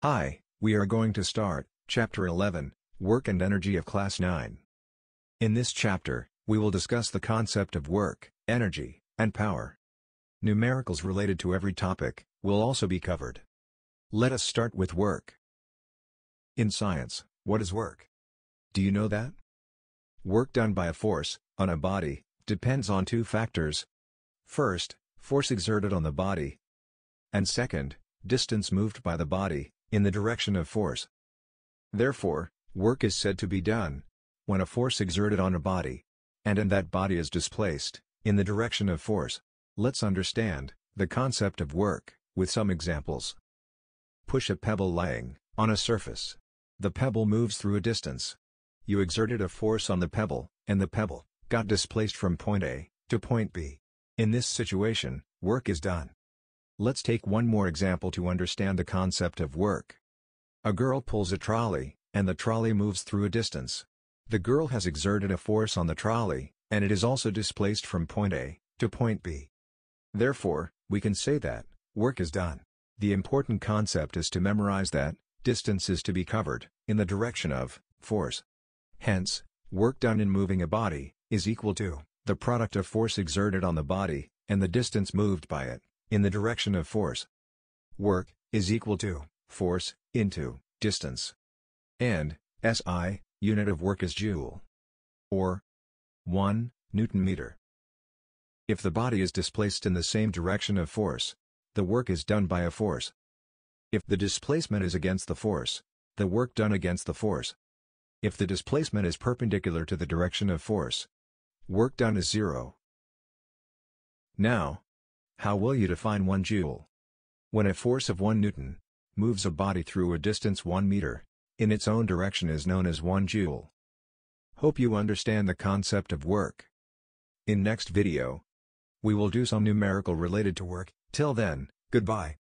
Hi, we are going to start, Chapter 11, Work and Energy of Class 9. In this chapter, we will discuss the concept of work, energy, and power. Numericals related to every topic will also be covered. Let us start with work. In science, what is work? Do you know that? Work done by a force, on a body, depends on two factors. First, force exerted on the body. And second, distance moved by the body, in the direction of force. Therefore, work is said to be done when a force exerted on a body, and that body is displaced in the direction of force. Let's understand the concept of work with some examples. Push a pebble lying on a surface. The pebble moves through a distance. You exerted a force on the pebble, and the pebble got displaced from point A to point B. In this situation, work is done. Let's take one more example to understand the concept of work. A girl pulls a trolley, and the trolley moves through a distance. The girl has exerted a force on the trolley, and it is also displaced from point A to point B. Therefore, we can say that work is done. The important concept is to memorize that distance is to be covered in the direction of force. Hence, work done in moving a body is equal to the product of force exerted on the body and the distance moved by it in the direction of force. Work is equal to force into distance. And SI unit of work is joule, or 1 newton meter. If the body is displaced in the same direction of force, the work is done by a force. If the displacement is against the force, the work done against the force. If the displacement is perpendicular to the direction of force, work done is 0. Now, how will you define 1 joule? When a force of 1 newton moves a body through a distance 1 meter, in its own direction is known as 1 joule. Hope you understand the concept of work. In next video, we will do some numerical related to work. Till then, goodbye.